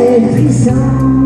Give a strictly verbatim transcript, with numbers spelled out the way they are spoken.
et puissant.